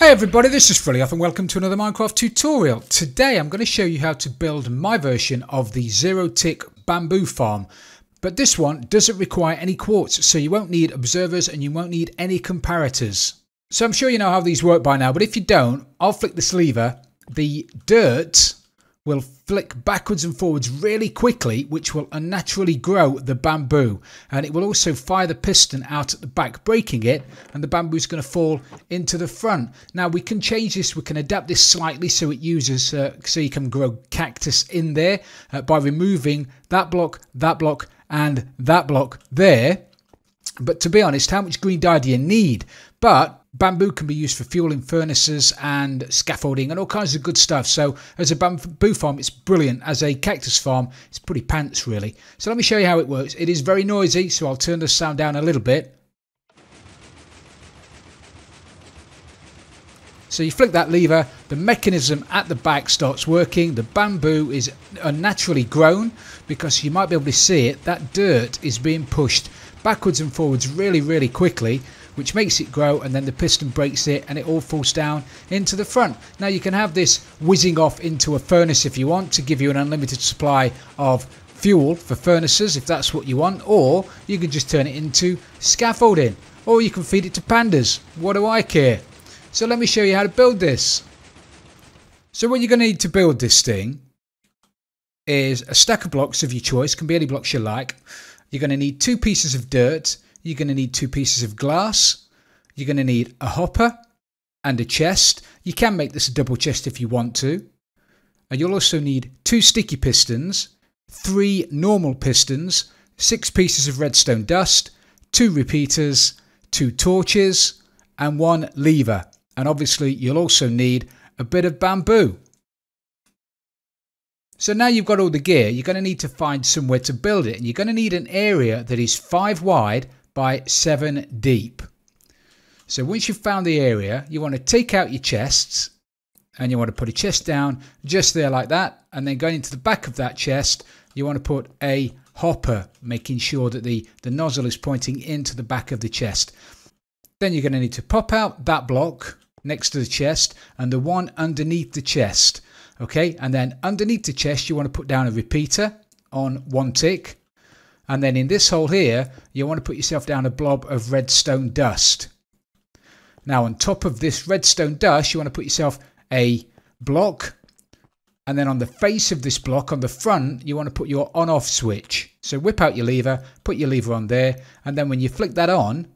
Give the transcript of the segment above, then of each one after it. Hey everybody, this is Frilioth and welcome to another Minecraft tutorial. Today I'm going to show you how to build my version of the zero-tick bamboo farm. But this one doesn't require any quartz, so you won't need observers and you won't need any comparators. So I'm sure you know how these work by now, but if you don't, I'll flick this lever. The dirt will flick backwards and forwards really quickly, which will unnaturally grow the bamboo, and it will also fire the piston out at the back, breaking it, and the bamboo is going to fall into the front. Now we can change this, we can adapt this slightly so it uses so you can grow cactus in there by removing that block and that block there. But to be honest, how much green dye do you need? But bamboo can be used for fueling furnaces and scaffolding and all kinds of good stuff. So as a bamboo farm, it's brilliant. As a cactus farm, it's pretty pants, really. So let me show you how it works. It is very noisy, so I'll turn the sound down a little bit. So you flick that lever, the mechanism at the back starts working, the bamboo is unnaturally grown because you might be able to see it, that dirt is being pushed backwards and forwards really quickly, which makes it grow, and then the piston breaks it and it all falls down into the front. Now you can have this whizzing off into a furnace if you want, to give you an unlimited supply of fuel for furnaces if that's what you want, or you can just turn it into scaffolding, or you can feed it to pandas. What do I care? So let me show you how to build this. So what you're going to need to build this thing is a stack of blocks of your choice, can be any blocks you like. You're going to need 2 pieces of dirt, you're going to need 2 pieces of glass, you're going to need a hopper and a chest. You can make this a double chest if you want to. And you'll also need 2 sticky pistons, 3 normal pistons, 6 pieces of redstone dust, 2 repeaters, 2 torches and 1 lever. And obviously you'll also need a bit of bamboo. So now you've got all the gear, you're going to need to find somewhere to build it, and you're going to need an area that is 5 wide by 7 deep. So once you've found the area, you want to take out your chests and you want to put a chest down just there like that, and then going into the back of that chest you want to put a hopper, making sure that the nozzle is pointing into the back of the chest. Then you're going to need to pop out that block next to the chest and the one underneath the chest. Okay, and then underneath the chest you want to put down a repeater on 1 tick, and then in this hole here you want to put yourself down a blob of redstone dust. Now on top of this redstone dust you want to put yourself a block, and then on the face of this block on the front you want to put your on-off switch. So whip out your lever, put your lever on there, and then when you flick that on,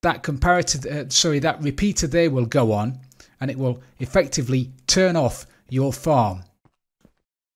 that that repeater there will go on, and it will effectively turn off your farm.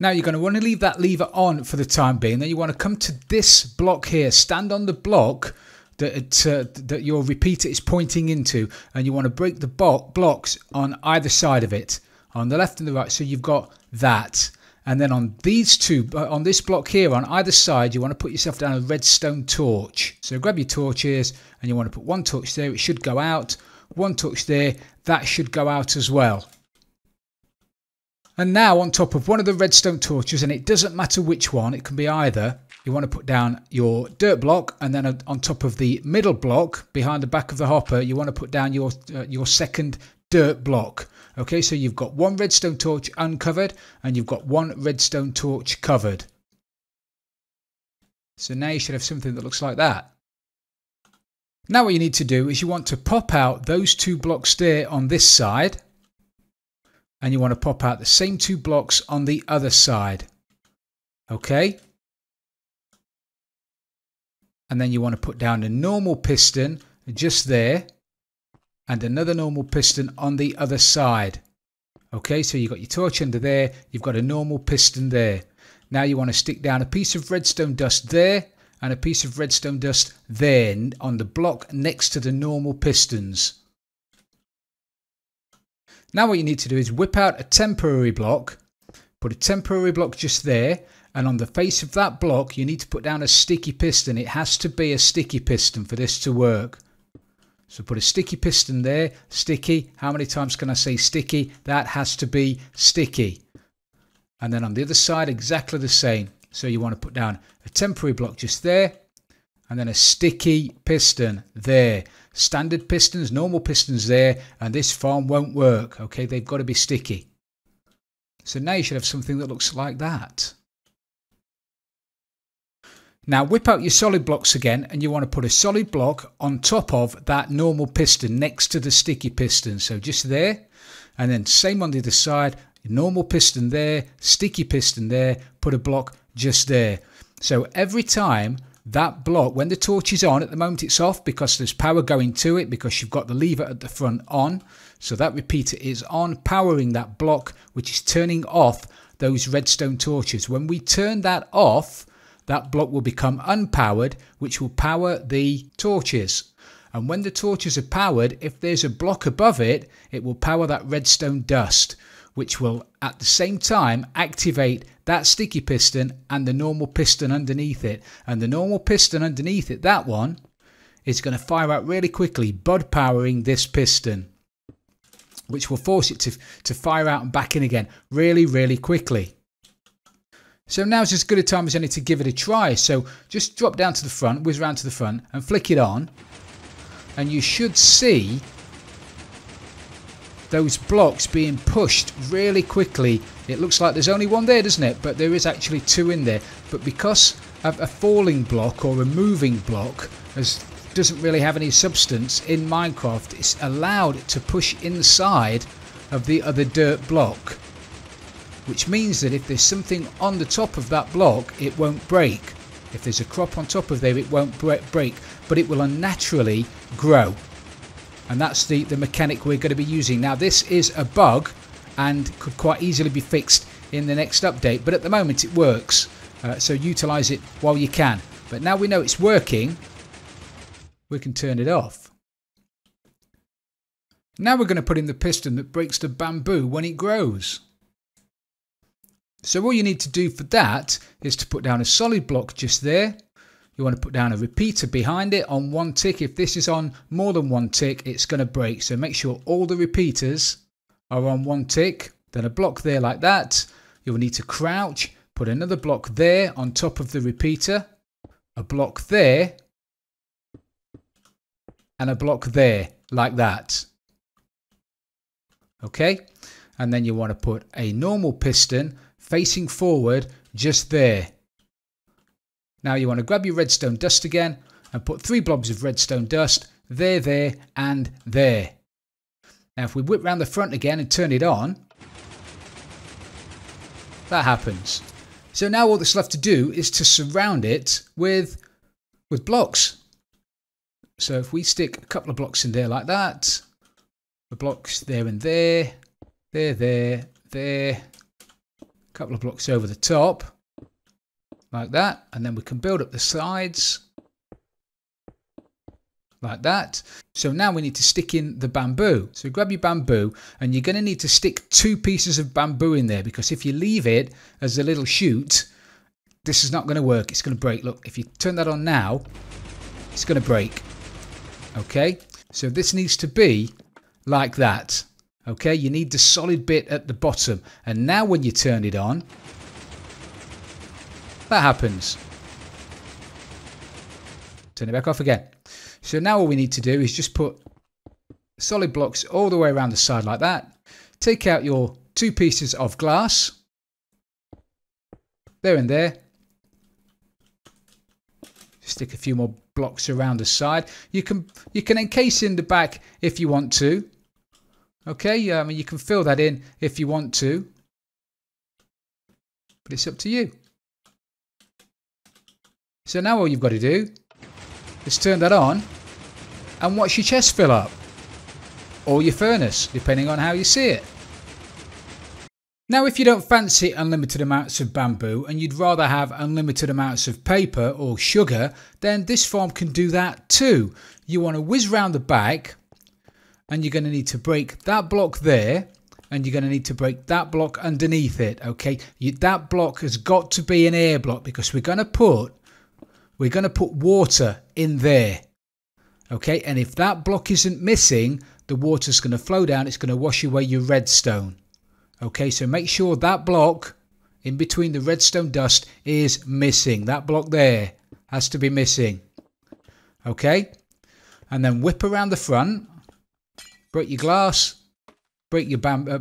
Now you're going to want to leave that lever on for the time being. Then you want to come to this block here, stand on the block that your repeater is pointing into, and you want to break the blocks on either side of it, on the left and the right, so you've got that. And then on these two, on this block here on either side, you want to put yourself down a redstone torch. So grab your torches and you want to put 1 torch there, it should go out, 1 torch there, that should go out as well. And now on top of one of the redstone torches, and it doesn't matter which one, it can be either, you want to put down your dirt block, and then on top of the middle block behind the back of the hopper you want to put down your second dirt block. Okay, so you've got 1 redstone torch uncovered and you've got 1 redstone torch covered. So now you should have something that looks like that. Now what you need to do is you want to pop out those 2 blocks there on this side, and you want to pop out the same 2 blocks on the other side. Okay. And then you want to put down a normal piston just there, and another normal piston on the other side. Okay, so you've got your torch under there, you've got a normal piston there. Now you want to stick down a piece of redstone dust there, and a piece of redstone dust there on the block next to the normal pistons. Now what you need to do is whip out a temporary block, put a temporary block just there, and on the face of that block you need to put down a sticky piston. It has to be a sticky piston for this to work. So put a sticky piston there, sticky, how many times can I say sticky? That has to be sticky. And then on the other side exactly the same. So you want to put down a temporary block just there, and then a sticky piston there. Standard pistons, normal pistons there, and this farm won't work. Okay, they've got to be sticky. So now you should have something that looks like that. Now whip out your solid blocks again, and you want to put a solid block on top of that normal piston next to the sticky piston. So just there, and then same on the other side, normal piston there, sticky piston there, put a block just there. So every time that block, when the torch is on, at the moment it's off because there's power going to it because you've got the lever at the front on. So that repeater is on, powering that block, which is turning off those redstone torches. When we turn that off, that block will become unpowered, which will power the torches. And when the torches are powered, if there's a block above it, it will power that redstone dust, which will at the same time activate that sticky piston and the normal piston underneath it. And the normal piston underneath it, that one, is going to fire out really quickly, bud powering this piston, which will force it to fire out and back in again really, really quickly. So now's as good a time as any to give it a try. So just drop down to the front, whiz around to the front and flick it on. And you should see those blocks being pushed really quickly. It looks like there's only one there, doesn't it? But there is actually two in there. But because of a falling block or a moving block, as doesn't really have any substance in Minecraft, it's allowed to push inside of the other dirt block, which means that if there's something on the top of that block, it won't break. If there's a crop on top of there, it won't break, but it will unnaturally grow. And that's the mechanic we're going to be using. Now, this is a bug and could quite easily be fixed in the next update, but at the moment it works. So utilize it while you can. But now we know it's working, we can turn it off. Now we're going to put in the piston that breaks the bamboo when it grows. So all you need to do for that is to put down a solid block just there. You want to put down a repeater behind it on one tick. If this is on more than one tick, it's going to break. So make sure all the repeaters are on one tick. Then a block there like that. You'll need to crouch, put another block there on top of the repeater, a block there, and a block there like that. Okay. And then you want to put a normal piston facing forward just there. Now you want to grab your redstone dust again and put three blobs of redstone dust there, and there. Now if we whip round the front again and turn it on, that happens. So now all that's left to do is to surround it with blocks. So if we stick a couple of blocks in there like that, the blocks there and there, there, a couple of blocks over the top like that, and then we can build up the sides like that. So now we need to stick in the bamboo. So grab your bamboo, and you're going to need to stick two pieces of bamboo in there, because if you leave it as a little shoot, this is not going to work. It's going to break. Look, if you turn that on now, it's going to break. Okay, so this needs to be like that. Okay, you need the solid bit at the bottom. And now when you turn it on, that happens. Turn it back off again. So now all we need to do is just put solid blocks all the way around the side like that. Take out your two pieces of glass. There and there. Stick a few more blocks around the side. You can encase in the back if you want to. Okay, I mean, you can fill that in if you want to, but it's up to you. So now all you've got to do is turn that on and watch your chest fill up, or your furnace, depending on how you see it. Now, if you don't fancy unlimited amounts of bamboo and you'd rather have unlimited amounts of paper or sugar, then this farm can do that too. You want to whiz round the back, and you're going to need to break that block there, and you're going to need to break that block underneath it. Okay, that block has got to be an air block, because we're going to put water in there. Okay, and if that block isn't missing, the water's going to flow down. It's going to wash away your redstone. Okay, so make sure that block in between the redstone dust is missing. That block there has to be missing. Okay. and then whip around the front, break your glass, break your bamboo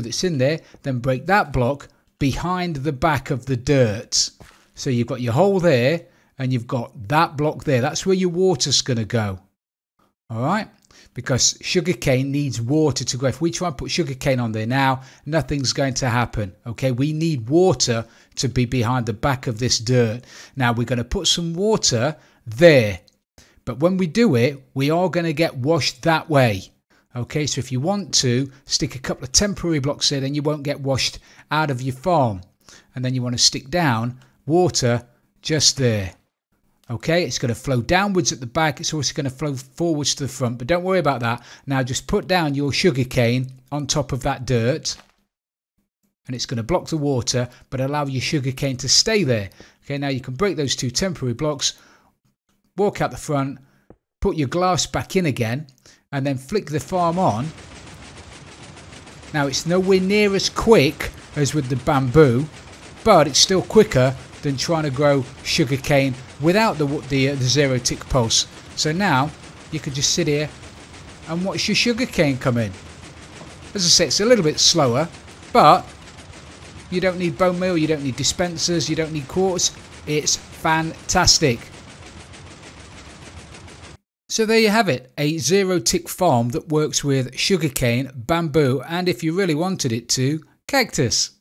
that's in there, then break that block behind the back of the dirt. So you've got your hole there, and you've got that block there. That's where your water's going to go. All right? Because sugarcane needs water to grow. If we try and put sugarcane on there now, nothing's going to happen. Okay, we need water to be behind the back of this dirt. Now, we're going to put some water there. But when we do it, we are going to get washed that way. Okay, so if you want to, stick a couple of temporary blocks there, then you won't get washed out of your farm. And then you want to stick down water just there. Okay, it's going to flow downwards at the back. It's also going to flow forwards to the front, but don't worry about that. Now just put down your sugarcane on top of that dirt, and it's going to block the water, but allow your sugarcane to stay there. Okay, now you can break those two temporary blocks, walk out the front, put your glass back in again, and then flick the farm on. Now it's nowhere near as quick as with the bamboo, but it's still quicker than trying to grow sugarcane without the zero tick pulse. So now you can just sit here and watch your sugarcane come in. As I say, it's a little bit slower, but you don't need bone meal, you don't need dispensers, you don't need quartz. It's fantastic. So there you have it, a zero tick farm that works with sugarcane, bamboo, and if you really wanted it to, cactus.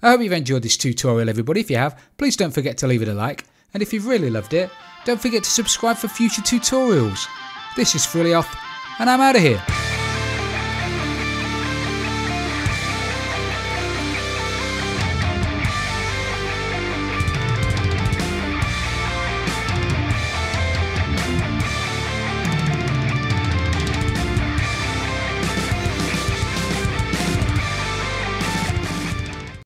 I hope you've enjoyed this tutorial, everybody. If you have, please don't forget to leave it a like. And if you've really loved it, don't forget to subscribe for future tutorials. This is Frilioth, and I'm out of here.